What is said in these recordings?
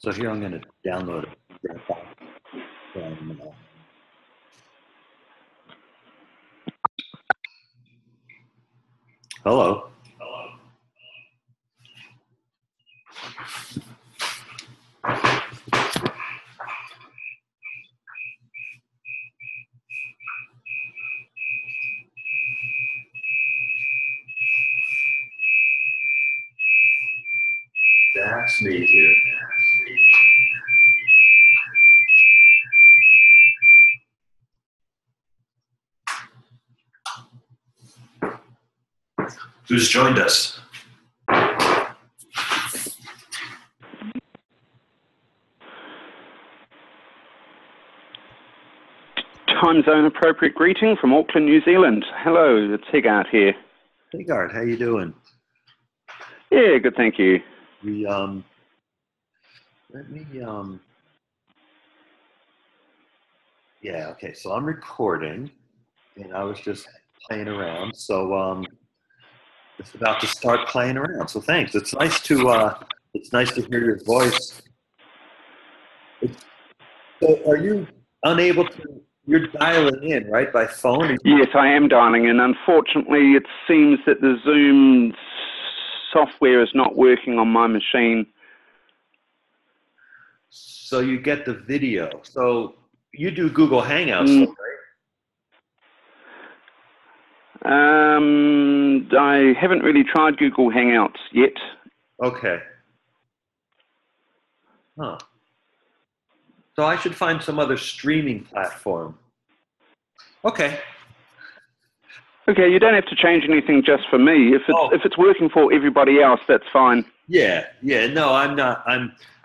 So here I'm going to download it from hello. That's me here. Who's joined us? Time zone appropriate greeting from Auckland, New Zealand. Hello, it's Hegart here. Hegart, how you doing? Yeah, good, thank you. We let me yeah, okay, so I'm recording and I was just playing around, so it's about to start playing around. So thanks. It's nice to hear your voice. So are you unable to? You're dialing in, right, by phone? Yes, I am dialing in. Unfortunately, it seems that the Zoom software is not working on my machine. So you get the video. So you do Google Hangouts, right? I haven't really tried Google Hangouts yet. Okay. Huh. So I should find some other streaming platform. Okay. Okay, you don't have to change anything just for me. If it's if it's working for everybody else, that's fine. Yeah, yeah. No, I'm not.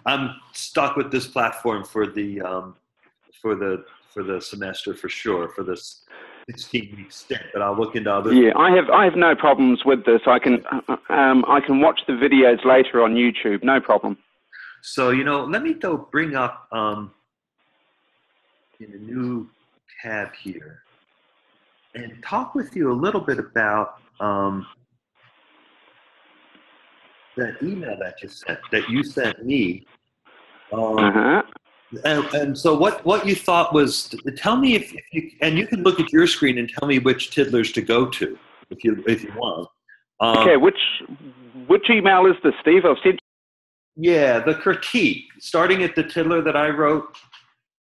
I'm stuck with this platform for the semester for sure, for this 16-week stint, but I'll look into other. Yeah, I have no problems with this. I can watch the videos later on YouTube, no problem. So you know, let me though bring up in a new tab here and talk with you a little bit about that email that you sent me. And so what you thought was, tell me if you, and you can look at your screen and tell me which tiddlers to go to if you want. Okay, which email is this, Steve? I've said. Yeah, the critique, starting at the tiddler that I wrote,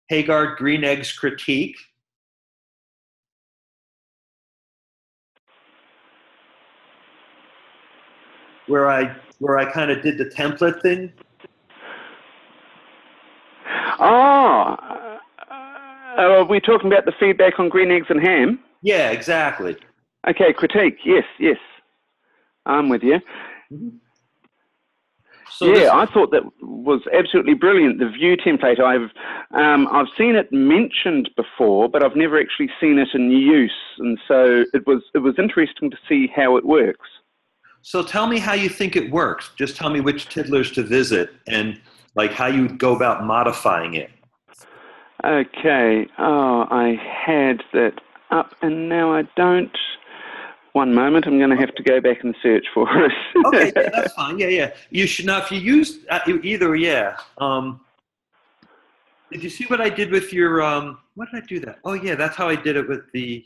Hegart Green Eggs critique. Where I kind of did the template thing. Are we talking about the feedback on Green Eggs and Ham? Yeah, exactly. Okay, critique. Yes, yes. I'm with you. Mm-hmm. So yeah, I thought that was absolutely brilliant. The view template, I've seen it mentioned before, but I've never actually seen it in use, and so it was interesting to see how it works. So tell me how you think it works. Just tell me which tiddlers to visit and like how you go about modifying it. Okay. Oh, I had that up and now I don't. One moment, I'm going to have to go back and search for it. Okay, yeah, that's fine. Yeah, yeah. You should not, if you use either, yeah. Did you see what I did with your, what did I do that? Oh, yeah, that's how I did it with the,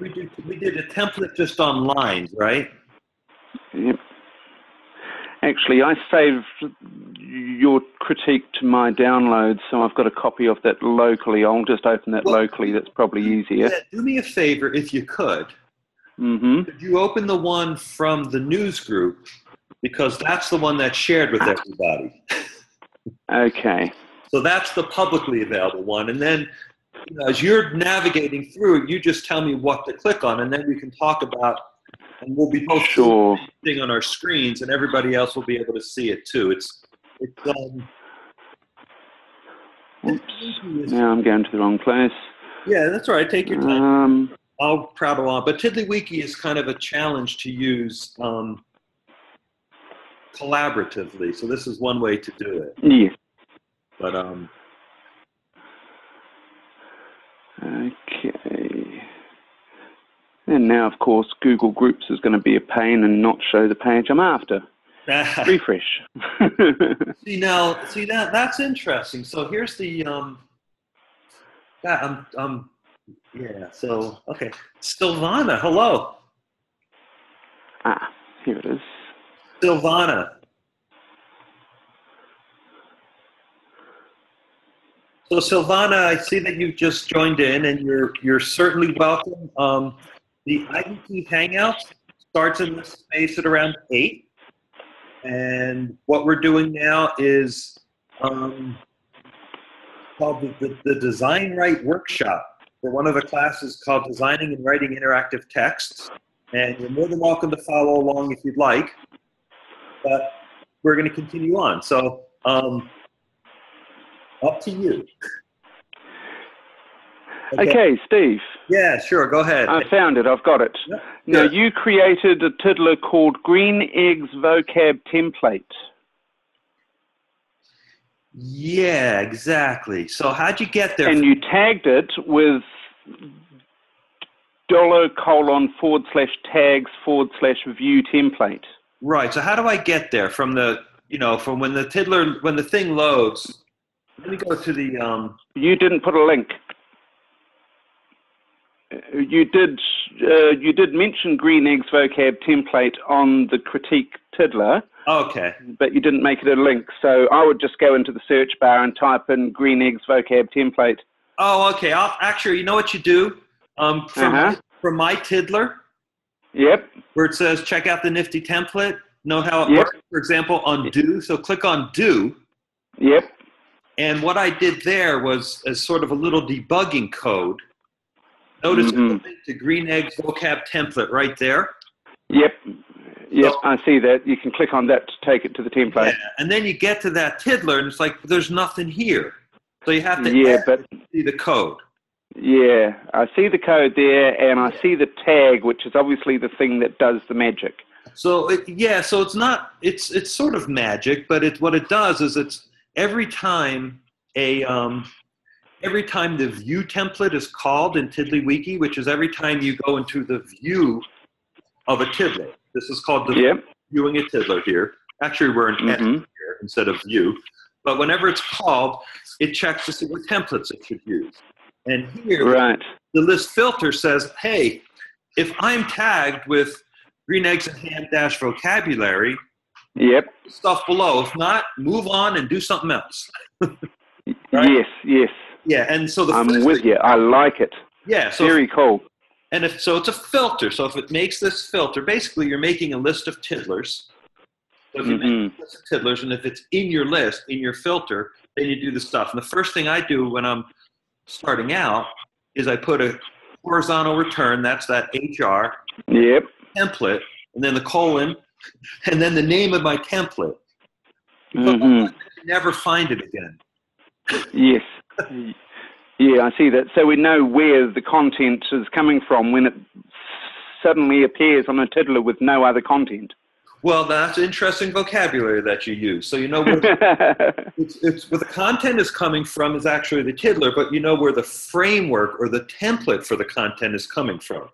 we did a template just on lines, right? Yep. Actually, I saved your critique to my download, so I've got a copy of that locally. I'll just open that locally. That's probably easier. Yeah, do me a favor, if you could. Mm-hmm. Could you open the one from the news group? Because that's the one that's shared with everybody. Okay. So that's the publicly available one. And then you know, as you're navigating through, you just tell me what to click on, and then we can talk about. And we'll be posting thing on our screens, and everybody else will be able to see it too. Oops. Now I'm going to the wrong place. Yeah, that's all right. Take your time. I'll prattle on. But TiddlyWiki is kind of a challenge to use collaboratively. So this is one way to do it. Yeah. But okay. And now, of course, Google Groups is going to be a pain and not show the page I'm after. Refresh. see that's interesting. So here's the So okay, Silvana, hello. Ah, here it is. Silvana. So Silvana, I see that you've just joined in, and you're certainly welcome. The IDT Hangout starts in this space at around 8. And what we're doing now is called the Design Write Workshop for one of the classes called Designing and Writing Interactive Texts. And you're more than welcome to follow along if you'd like, but we're going to continue on. So up to you. Okay, Steve. Yeah, sure, go ahead. I found it, I've got it. Yep. Now, you created a tiddler called Green Eggs Vocab Template. Yeah, exactly. So how'd you get there? And you tagged it with $:/tags/view template. Right, so how do I get there from the, you know, from when the tiddler, when the thing loads, let me go to the... You didn't put a link. You did mention Green Eggs Vocab Template on the Critique Tiddler. Okay. But you didn't make it a link, so I would just go into the search bar and type in Green Eggs Vocab Template. Oh, okay. I'll, actually, you know what you do? From my Tiddler, yep. Where it says check out the nifty template, know how it works, for example, on do. So click on do. Yep. And what I did there was as sort of a little debugging code. Notice the Green Eggs Vocab Template right there. Yep. Yep, so, I see that. You can click on that to take it to the template. Yeah, and then you get to that tiddler, and it's like, there's nothing here. So you have to see the code. Yeah, I see the code there, and I see the tag, which is obviously the thing that does the magic. So, so it's not, it's sort of magic, but what it does is it's every time a... every time the view template is called in TiddlyWiki, which is every time you go into the view of a tiddler. This is called the viewing a tiddler here. Actually, we're in here instead of view. But whenever it's called, it checks to see what templates it should use. And here, the list filter says, hey, if I'm tagged with Green Eggs and Ham-vocabulary, stuff below. If not, move on and do something else. Right? Yes, yes. Yeah, and so the I'm with you. I like it. Yeah, so very cool. And if so, it's a filter. So if it makes this filter, basically you're making a list of tiddlers. So if you make a list of tiddlers, and if it's in your list, in your filter, then you do the stuff. And the first thing I do when I'm starting out is I put a horizontal return. That's that HR template, and then the colon, and then the name of my template. But I never find it again. Yes. Yeah, I see that. So we know where the content is coming from when it suddenly appears on a tiddler with no other content. Well, that's interesting vocabulary that you use. So you know where, it's where the content is coming from is actually the tiddler, but you know where the framework or the template for the content is coming from.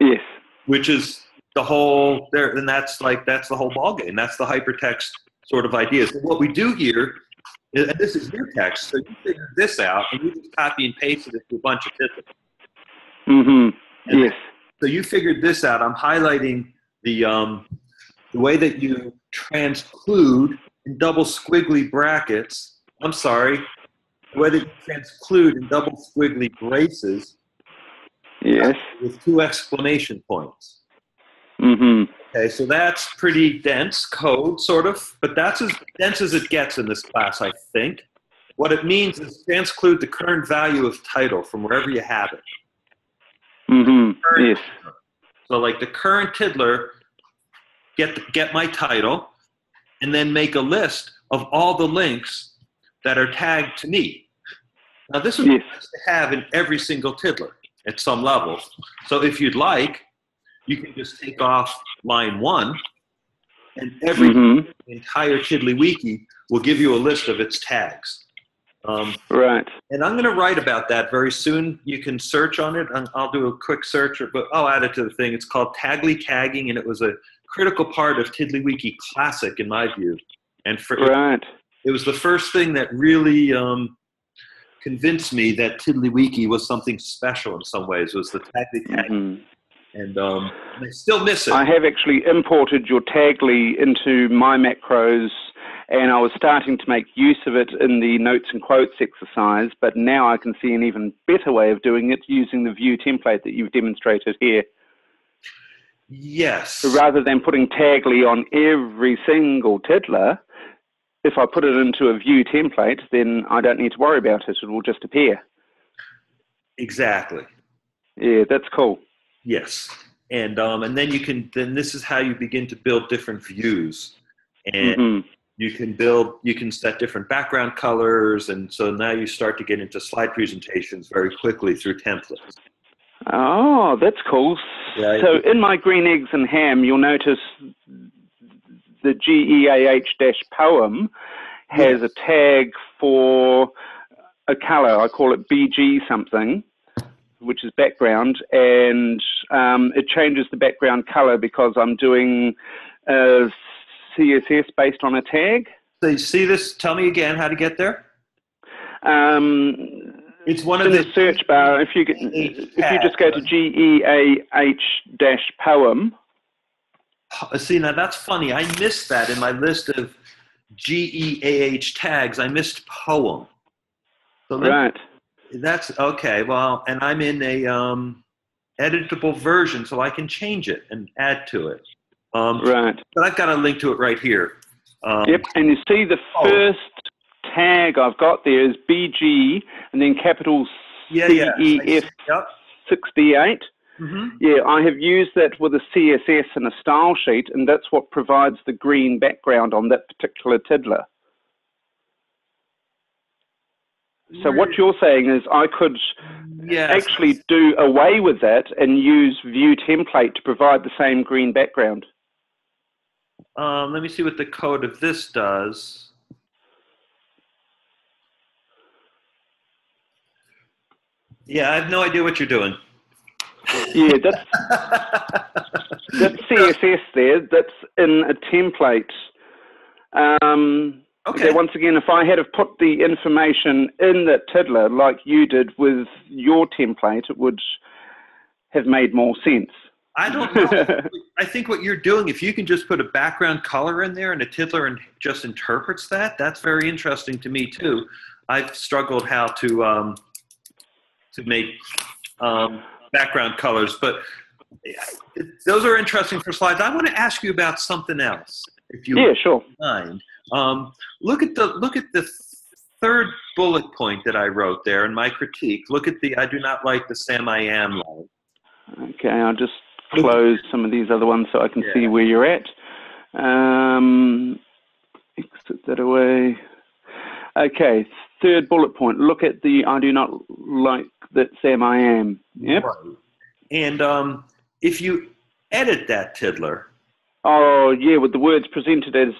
Yes. Which is the whole, and that's like, that's the whole ballgame. That's the hypertext sort of idea. So what we do here, and this is your text, so you figure this out, and you just copy and paste it to a bunch of tiddlers. Yes. So you figured this out. I'm highlighting the way that you transclude in double squiggly brackets. I'm sorry, the way that you transclude in double squiggly braces. Yes. With 2 exclamation points. Okay, so that's pretty dense code, sort of, but that's as dense as it gets in this class, I think. What it means is transclude the current value of title from wherever you have it. So like the current tiddler, get my title, and then make a list of all the links that are tagged to me. Now this is nice to have in every single tiddler at some level. So if you'd like, you can just take off line 1, and every entire TiddlyWiki will give you a list of its tags. And I'm going to write about that very soon. You can search on it, and I'll do a quick search, but I'll add it to the thing. It's called Taggly Tagging, and it was a critical part of TiddlyWiki Classic, in my view. And for it was the first thing that really convinced me that TiddlyWiki was something special in some ways, was the Taggly tag. Mm-hmm. And I still miss it. I have actually imported your Taggly into my macros, and I was starting to make use of it in the notes and quotes exercise, but now I can see an even better way of doing it using the view template that you've demonstrated here. Yes. So rather than putting Taggly on every single tiddler, if I put it into a view template, then I don't need to worry about it. It will just appear. Exactly. Yeah, that's cool. Yes. And then you can, this is how you begin to build different views. And you can build, you can set different background colors. And so now you start to get into slide presentations very quickly through templates. Oh, that's cool. Yeah, so in my Green Eggs and Ham, you'll notice the GEAH-poem has a tag for a color. I call it BG something, which is background, and it changes the background color because I'm doing CSS based on a tag. So you see this? Tell me again how to get there. It's one of the search bar. If you just go to GEAH-poem. See, now that's funny. I missed that in my list of GEAH tags. I missed poem. So that's okay. Well, and I'm in a editable version, so I can change it and add to it. But I've got a link to it right here. And you see the first tag I've got there is BG and then capital CEF68. Yeah, I have used that with a CSS and a style sheet, and that's what provides the green background on that particular tiddler. So what you're saying is I could actually do away with that and use view template to provide the same green background. Let me see what the code of this does. Yeah, I have no idea what you're doing. Yeah, that's CSS there. That's in a template. Okay. So once again, if I had have put the information in that tiddler like you did with your template, it would have made more sense. I don't know. I think what you're doing, if you can just put a background color in there and a tiddler and just interprets that, that's very interesting to me too. I've struggled how to make background colors, but those are interesting for slides. I want to ask you about something else, if you mind. Look at the third bullet point that I wrote there in my critique. Look at the I do not like the Sam I am line. Okay, I'll just close some of these other ones so I can see where you're at. Exit that away. Okay, third bullet point. Look at the I do not like that Sam I am. Yep. Right. And if you edit that tiddler. Oh, yeah, with the words presented as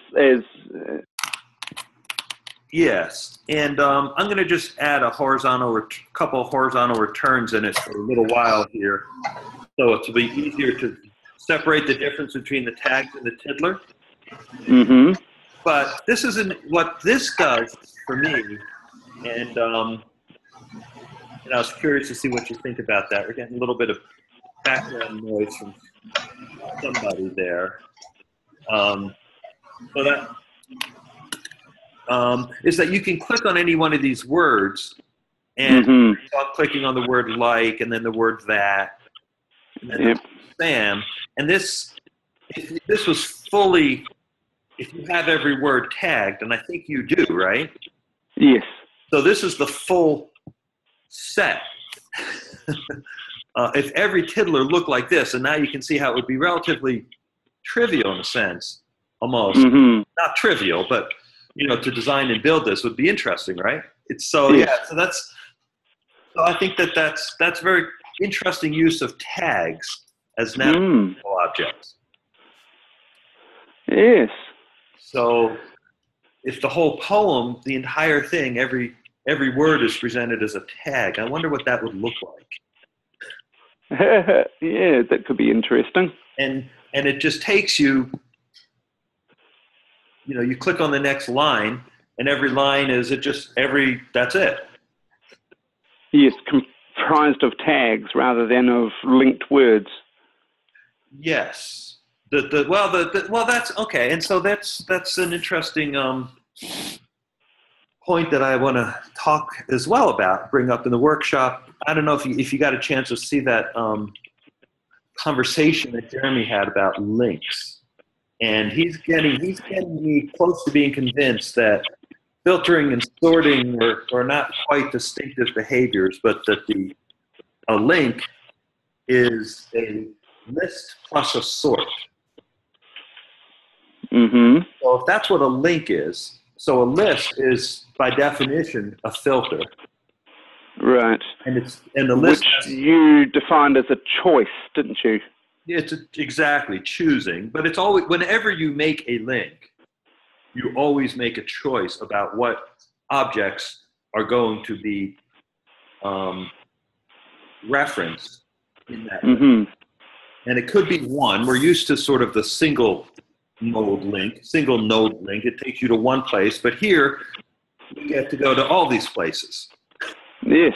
yes. And I'm going to just add a couple of horizontal returns in it for a little while here. So it'll be easier to separate the difference between the tags and the tiddler. But this isn't what this does for me. And I was curious to see what you think about that. We're getting a little bit of background noise from somebody there. So that is that you can click on any one of these words, and I'm clicking on the word like, and then the word that, and then Sam. And this, if this was fully, if you have every word tagged, and I think you do, right? Yes. So this is the full set. If every tiddler looked like this, and now you can see how it would be relatively trivial in a sense, almost. Not trivial, but, you know, to design and build this would be interesting, right? It's so, so that's, so I think that that's very interesting use of tags as navigable objects. Yes. So if the whole poem, the entire thing, every word is presented as a tag, I wonder what that would look like. Yeah, that could be interesting. And and it just takes you, you know, you click on the next line, and every line is that's it. Yes, comprised of tags rather than of linked words. Yes. That's okay. And so that's an interesting point that I want to talk as well about, bring up in the workshop. I don't know if you got a chance to see that conversation that Jeremy had about links. And he's getting me close to being convinced that filtering and sorting are not quite distinctive behaviors, but that a link is a list plus a sort. Mm-hmm. So if that's what a link is, so a list is by definition a filter. Right. And the list, which you defined as a choice, didn't you? It's exactly choosing, but it's always, whenever you make a link, you always make a choice about what objects are going to be referenced in that. Mm-hmm. And it could be one. We're used to sort of the single node link. It takes you to one place, but here you get to go to all these places. Yes.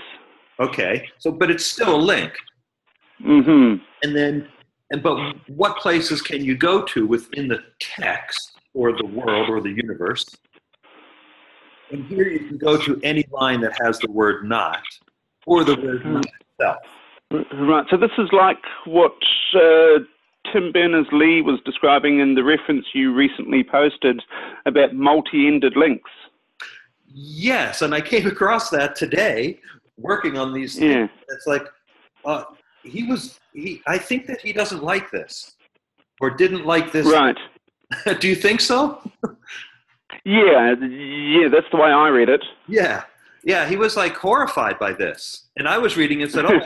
Okay. So, but it's still a link. Mm-hmm. But what places can you go to within the text or the world or the universe? And here you can go to any line that has the word not or the word not itself. Right. So this is like what Tim Berners-Lee was describing in the reference you recently posted about multi-ended links. Yes, and I came across that today working on these things. It's like... I think that he doesn't like this, or didn't like this. Right. Do you think so? Yeah, that's the way I read it. Yeah, he was like horrified by this, and I was reading and said, "Oh,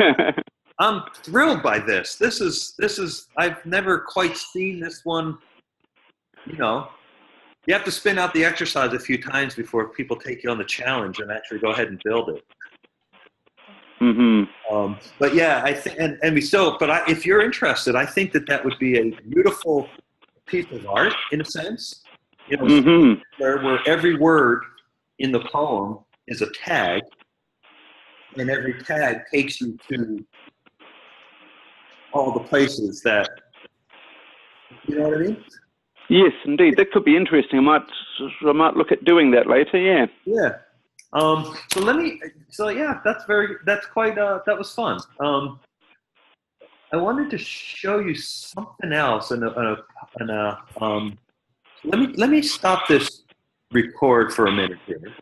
I'm thrilled by this. This is. I've never quite seen this one. You know, you have to spin out the exercise a few times before people take you on the challenge and actually go ahead and build it." Mm-hmm. But yeah, I think, and we still, but if you're interested, I think that would be a beautiful piece of art in a sense, you know, mm-hmm. where every word in the poem is a tag, and every tag takes you to all the places that, you know what I mean? Yes, indeed. That could be interesting. I might look at doing that later. Yeah. Yeah. That was fun. I wanted to show you something else let me stop this record for a minute here.